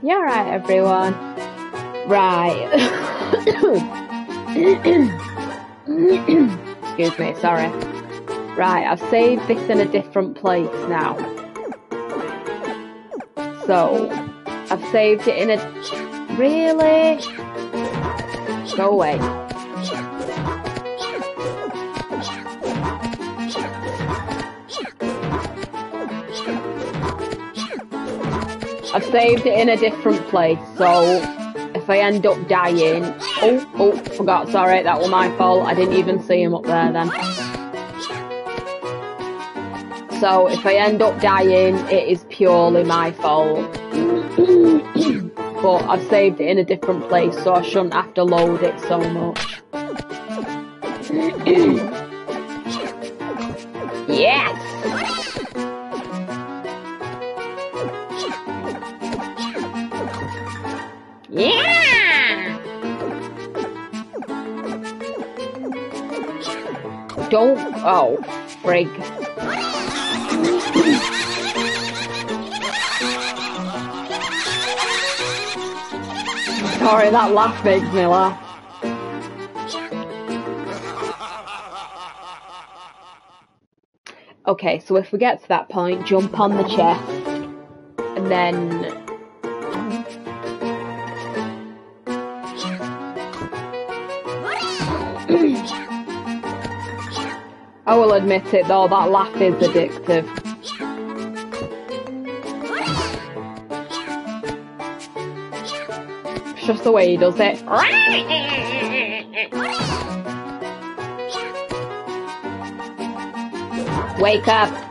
Yeah, right, everyone. Right. Excuse me, sorry. Right, I've saved this in a different place now. So, I've saved it in a... Really? Go away. I've saved it in a different place, so if I end up dying... Oh, forgot, sorry, that was my fault. I didn't even see him up there then. So if I end up dying, it is purely my fault. But I've saved it in a different place, so I shouldn't have to load it so much. Yes! Yeah! Don't... Oh, frig. Sorry, that laugh makes me laugh. Okay, so if we get to that point, jump on the chest, and then... I will admit it though, that laugh is addictive. It's just the way he does it. Wake up!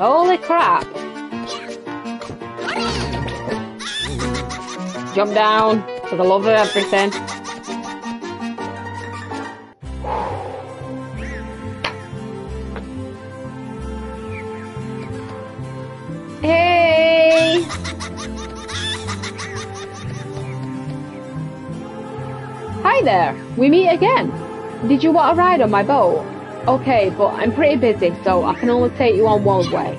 Holy crap! Jump down, for the love of everything. Hey! Hi there, we meet again. Did you want a ride on my boat? Okay, but I'm pretty busy, so I can only take you on one way.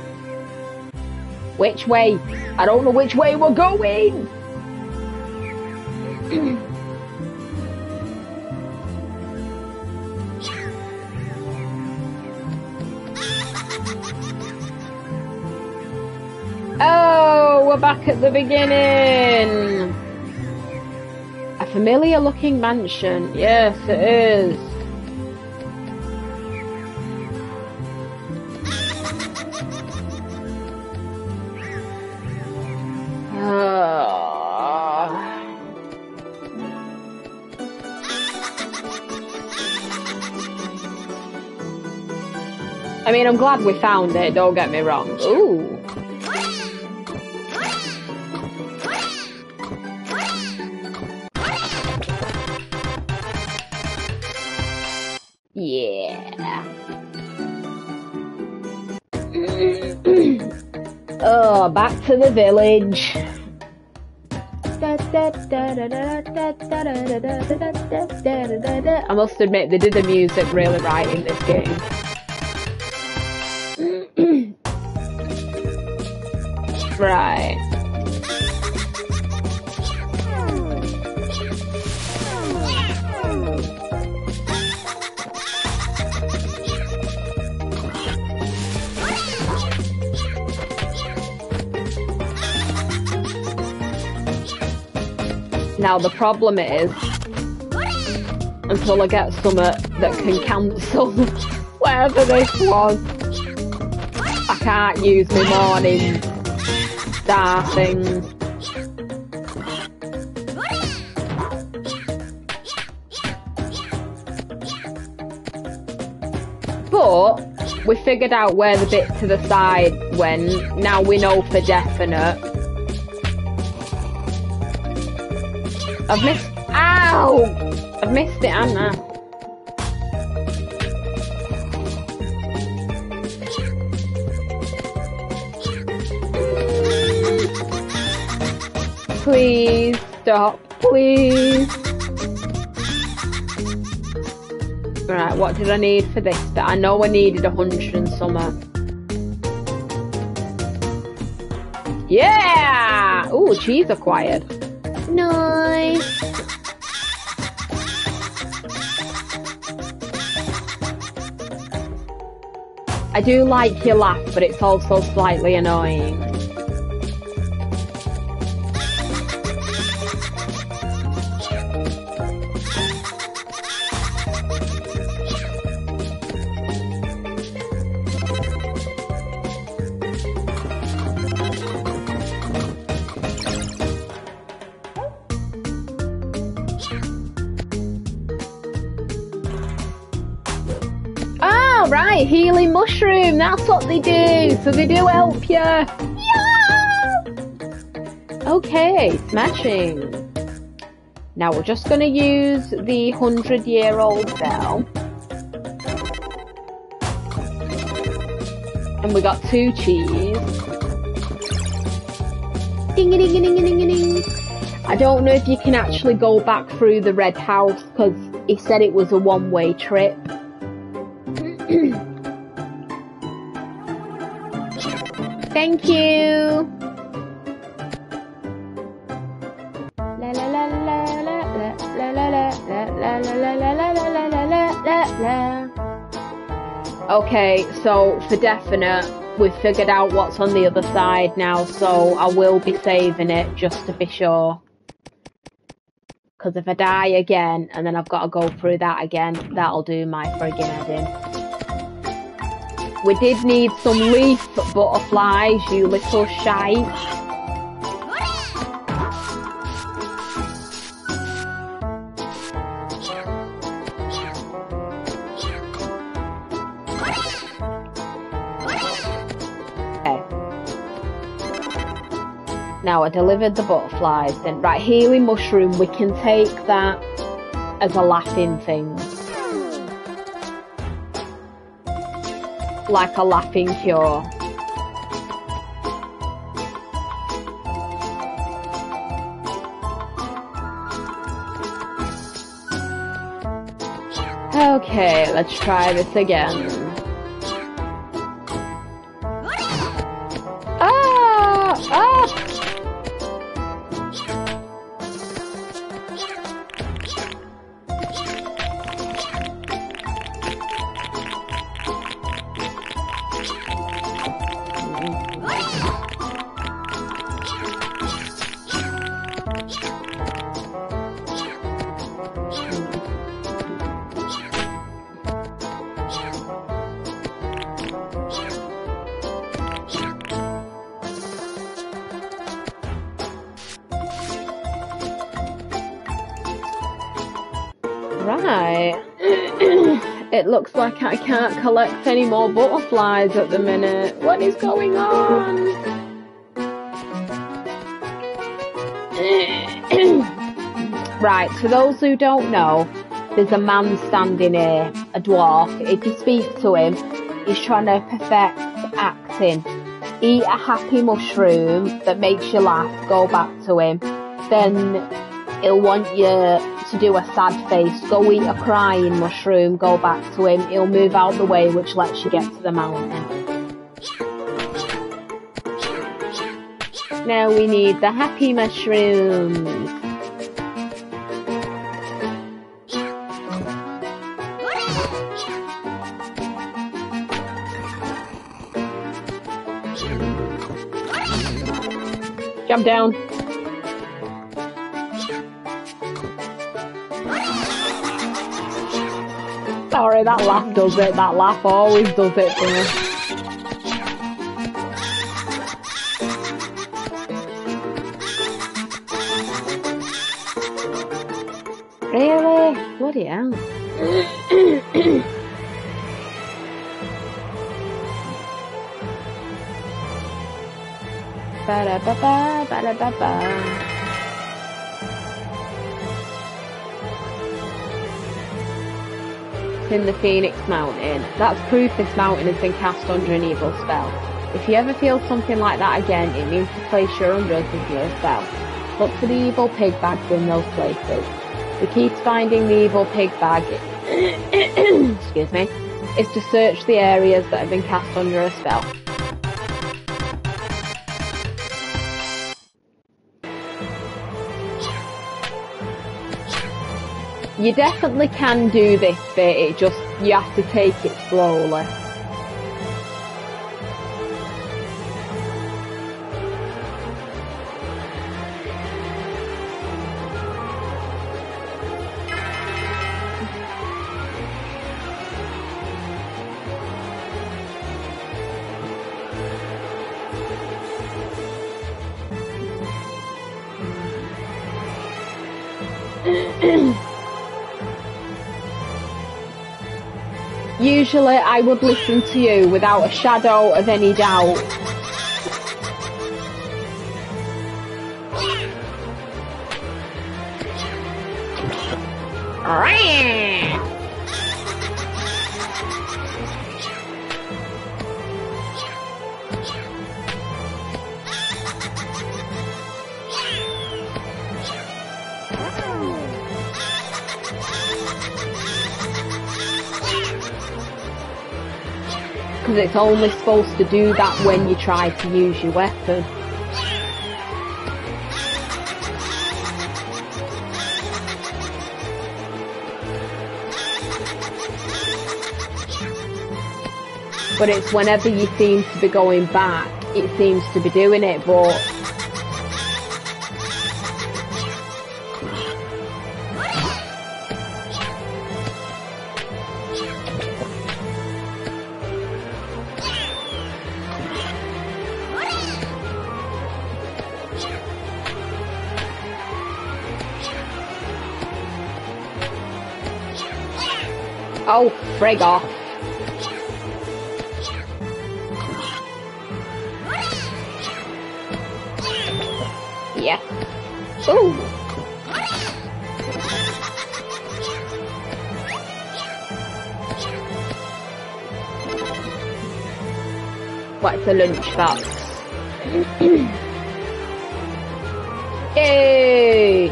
Which way? I don't know which way we're going! Oh, we're back at the beginning! A familiar looking mansion. Yes, it is. I mean, I'm glad we found it, don't get me wrong. Ooh. Yeah. Oh, back to the village. I must admit, they did the music really right in this game. Right. Now the problem is, until I get something that can cancel whatever this was, I can't use my morning star thing. But we figured out where the bit to the side went. Now we know for definite. I've missed. Ow! I've missed it, Anna. Please stop, please. Right, what did I need for this bit? I know I needed 100 and something. Yeah! Ooh, cheese acquired. Nice. I do like your laugh, but it's also slightly annoying. Right, healing mushroom, that's what they do, so they do help you. Yeah! Okay, smashing. Now we're just going to use the 100-year-old bell. And we got 2 cheese. Ding-a-ding-a-ding-a-ding-a-ding. I don't know if you can actually go back through the red house, because he said it was a one-way trip. Thank you. La la la la la la la la la la la la la. Okay, so for definite, we've figured out what's on the other side now, so I will be saving it just to be sure. Because if I die again and then I've got to go through that again, that'll do my friggin' head in. We did need some leaf butterflies, you little shite. Okay. Now I delivered the butterflies then. Right, healing mushroom, we can take that as a laughing thing. Like a laughing cure. Okay, let's try this again. Ah! Ah! Right, it looks like I can't collect any more butterflies at the minute. What is going on? Right, for those who don't know, there's a man standing here, a dwarf. If you speak to him, he's trying to perfect acting. Eat a happy mushroom that makes you laugh, go back to him. Then he'll want you to do a sad face, go eat a crying mushroom, go back to him, he'll move out the way, which lets you get to the mountain. Now we need the happy mushrooms. Jump down. Sorry, that laugh does it. That laugh always does it for me. Really? Bloody hell. Ba-da-ba-ba-ba-da-ba-ba. In the Phoenix Mountain. That's proof this mountain has been cast under an evil spell. If you ever feel something like that again, it means the place you're under is with your spell. Look for the evil pig bags in those places. The key to finding the evil pig bag excuse me, is to search the areas that have been cast under a spell. You definitely can do this bit, it just, you have to take it slowly. Usually I would listen to you without a shadow of any doubt. Because it's only supposed to do that when you try to use your weapon. But it's whenever you seem to be going back, it seems to be doing it, but... Oh, frig off. Yeah. Ooh. What's a lunch box? Hey.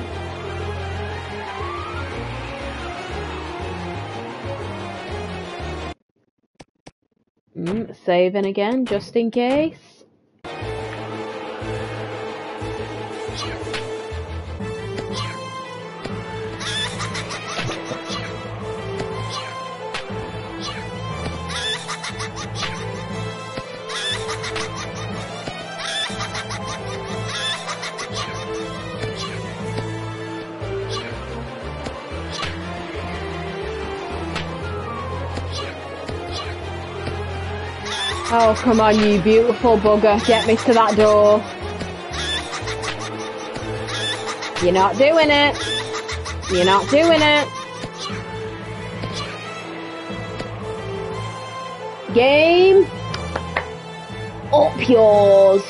Saving again, just in case. Oh, come on, you beautiful bugger. Get me to that door. You're not doing it. You're not doing it. Game. Up yours.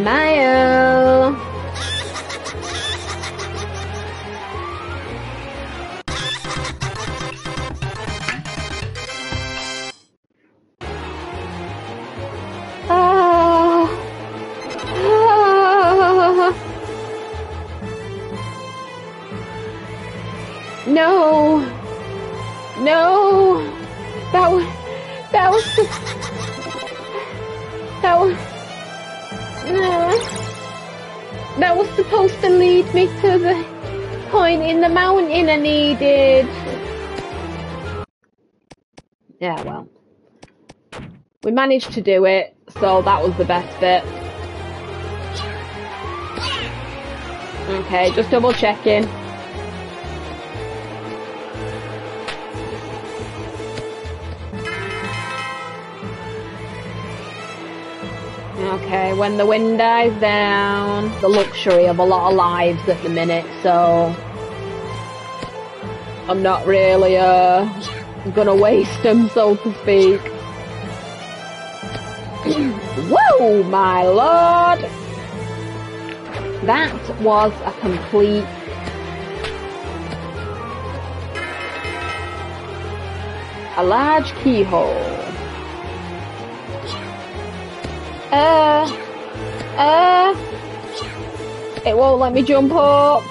Mayo. No, no, that was supposed to lead me to the point in the mountain I needed. Yeah, well, we managed to do it, so that was the best bit. Okay, just double checking. Okay, when the wind dies down, the luxury of a lot of lives at the minute, so... I'm not really, gonna waste them, so to speak. Whoa, my lord! That was a complete... A large keyhole. It won't let me jump up.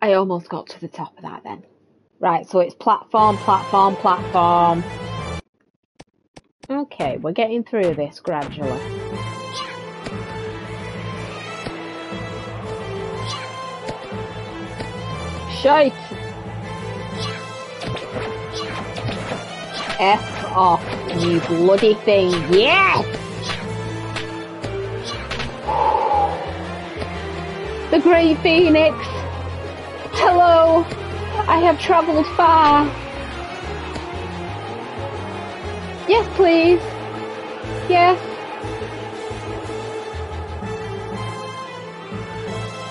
I almost got to the top of that then. Right, so it's platform, platform, platform. Okay, we're getting through this gradually. Shite! F off, you bloody thing. Yes! The Gray Phoenix! Hello! I have travelled far. Yes, please. Yes.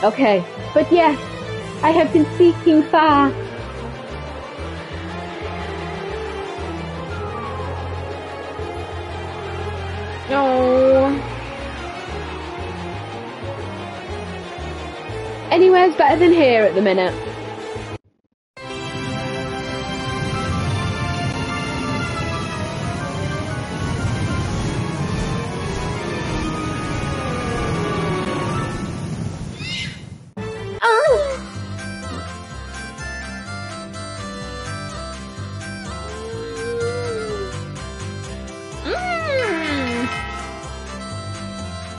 Okay, but yes, I have been seeking far. Oh. Anywhere's better than here at the minute.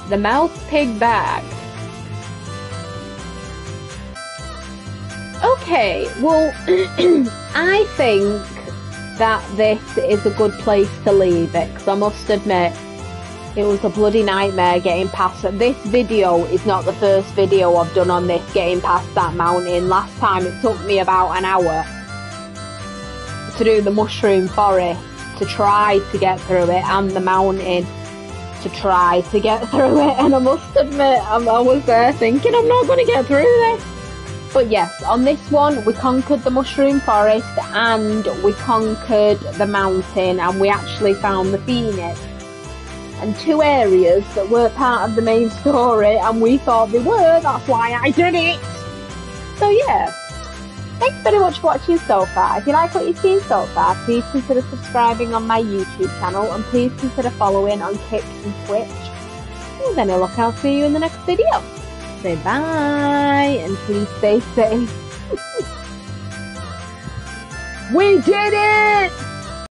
The mouse pig bag. Okay, well, I think that this is a good place to leave it, because I must admit, it was a bloody nightmare getting past it. This video is not the first video I've done on this, getting past that mountain. Last time it took me about an hour to do the mushroom forest, to try to get through it, and the mountain. To try to get through it, and I must admit I was there thinking I'm not going to get through this, but yes, on this one we conquered the mushroom forest and we conquered the mountain, and we actually found the Phoenix and two areas that were part of the main story, and we thought they were, that's why I did it. So yeah, thanks very much for watching so far. If you like what you've seen so far, please consider subscribing on my YouTube channel, and please consider following on Kick and Twitch. And then look, I'll see you in the next video. Say bye, and please stay safe. We did it!